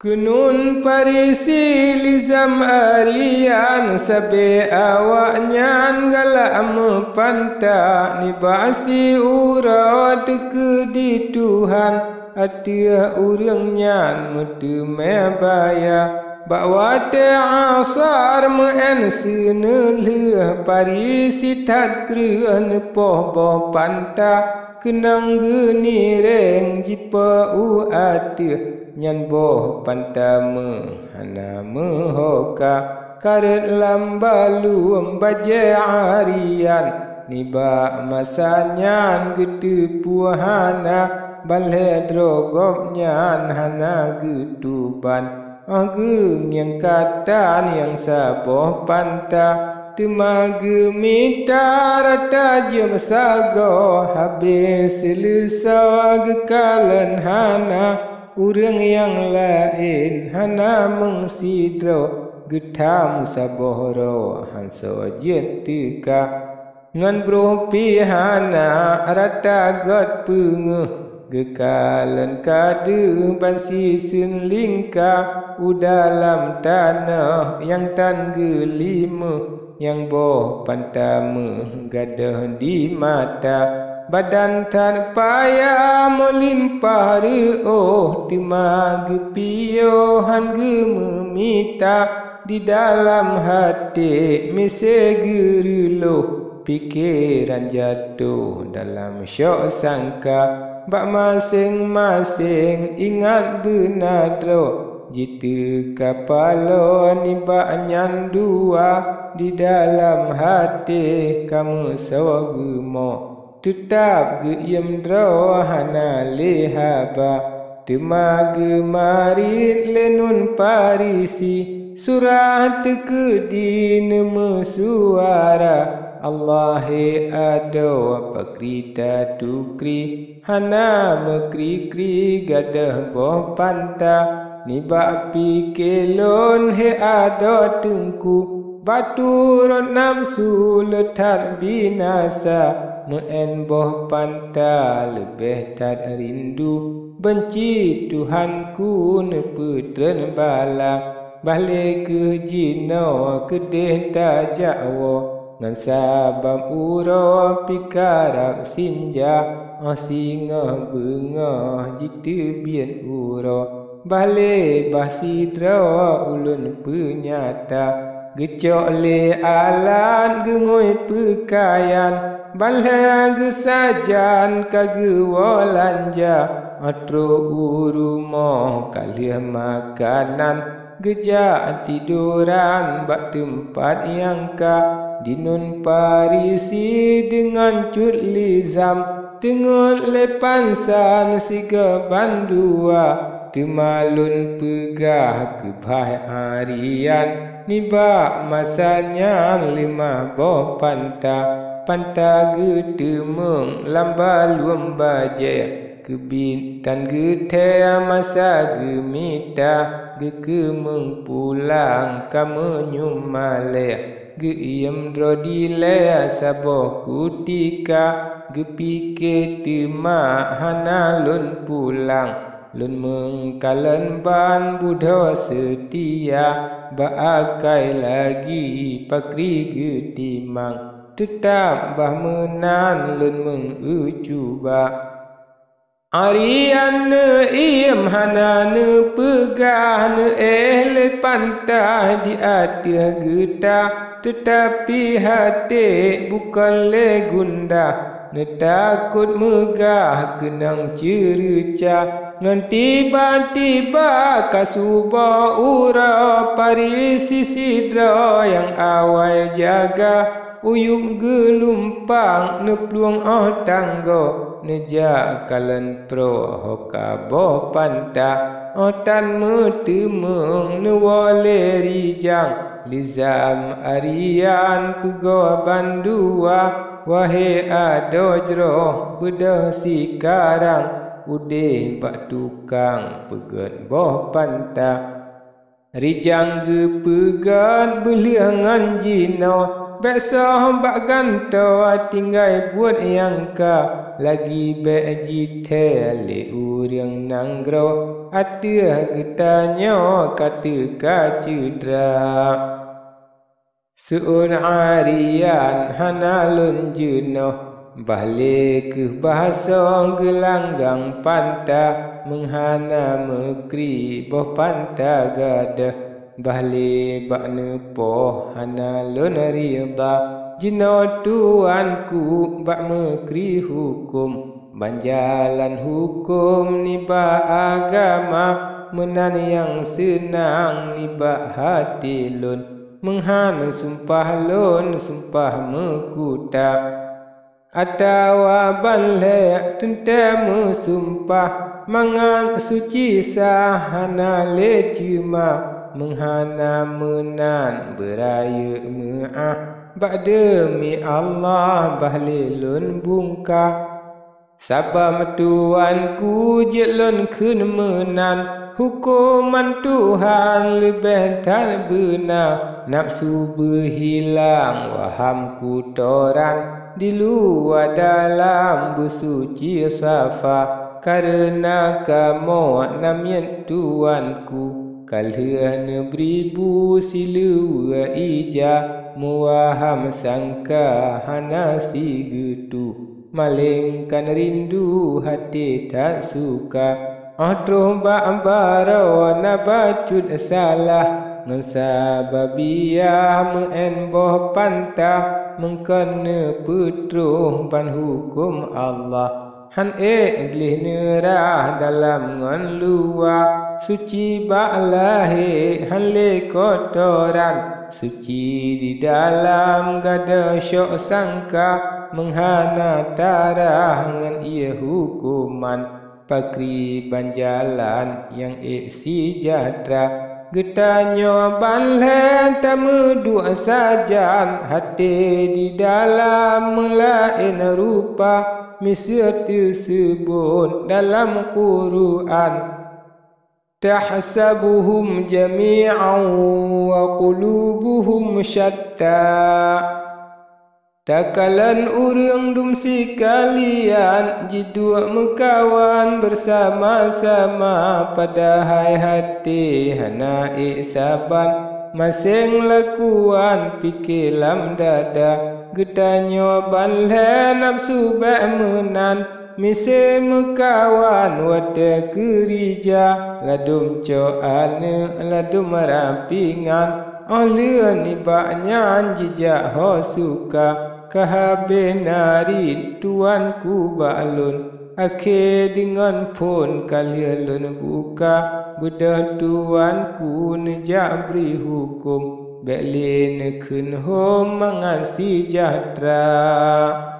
Kunun parisi lizam arian sabe awaknyan galam panta nibasi urat ke di Tuhan atia urangnya mutu mebaya bahwa teasar mensin leh parisi tad krian poh panta kenang genireng jipa uati nyan boh pantama hana mehoka karet lambalu baje arian niba masanyan gitu puhana balhe drogop nyan hana getuban ageng yang katan yang saboh panta temage mitar tajam sago habis lesag kalan hana urang yang lain hana mengsidro getam sabohro hanso jetika ngan bropi hana rata got pengeh gekalan kade bansi sin lingka udalam tanah yang tanggelima yang boh pantama gadah di mata badan terpaya melimpah oh dimagi pio hangge memita di dalam hati mesegerilo pikiran jatuh dalam syok sangka bak masing-masing ingat benadro jitu kapalo niba nyan dua di dalam hati kamu sawagemo tetap geyam draw hana lehaba temag marit lenun parisi surat ke din musuara Allah ado pakrita tukri hana mekrikri gadah boh panta niba pikelon he ado tengku baturot nafsu letar binasa muen boh panta lebih tak rindu benci Tuhanku neputren bala balik ke jino kedeh tak jawa ngan sabab uro pikarak sinja asingah bengah jitu bian uro balik basidra ulun penyata gecok le alat gengoy pekayan balhag sajan kagewolanja atro urumoh kalia makanan gejak tiduran bak tempat yang ka dinun parisi dengan cut lizam tengok lepansan siga bandua temalun pegah kebah harian niba masanya lima boh panta panta getemeng lamba luam baje kebintan getea masa gemita gekemeng pulang kamu nyumale geiem drodile saboh kutika gepike tema hana lun pulang lun mengkalan ban buddha setia baakai lagi pakri getimang tetap bah menan lun mengucuba Ariane iem hanane pegah ne ehle pantah di atia getah tetapi hati bukan legundah ne takut megah kenang cerecah ngan tiba-tiba kasubah ura parisi sidra yang awal jaga uyuk gelumpang ne peluang oh tangga neja kalan pro hoka boh panta otan metemeng ne wale rijang lizam arian puga bandua wahai adojro bedah sikarang udeh bak tukang pegat boh panta rijang gepegat beliangan jino Besok bak ganto tinggai buat yang ka lagi beji tele urang nanggro atia getanyo kata kacudra suun arian hanalun juno balik ke bahasa gelanggang panta menghana mekri boh panta gadah bahli bakne poh hanalun rida jino tuanku bak mekri hukum banjalan hukum niba agama menan yang senang niba hati lun menghana sumpah lun sumpah mekutap atawa banle tentemu sumpah mangan suci sahana lecima menghana menan beraya ma'ah bak demi Allah bahlilun bungka sabam tuanku jelun kun menan hukuman Tuhan lebih tak benar nafsu berhilang wahamku torang di luar dalam bersuci safa karena kamu namyan tuanku kalhana beribu silua ija muaham sangka hanasi getu malingkan rindu hati tak suka adro ba'ambaro nabacut salah ngensababia mengenboh pantah mengkena petruh ban hukum Allah han edlih nerah dalam ngon luar suci ba'lahi han le kotoran suci di dalam gada syok sangka menghana tarah ngan ia hukuman pakri banjalan yang eksi jatra getanyo balhen tamu dua sajan hati di dalam melain rupa Mesir tersebut dalam Quran tahsabuhum jami'an wa qulubuhum syatta takalan orang dumsi kalian jidua mengkawan bersama-sama pada hai hati hanai saban masing lakuan pikir lam dada getanyo balhe nafsu ba'menan misi mekawan wada kerija ladum coane ladum rampingan oleh nibaknya jejak ho suka kahabenarin tuanku balun akhir dengan pun kalian buka budak tuanku nejak beri hukum Beklin kun ho mangan sejahtera.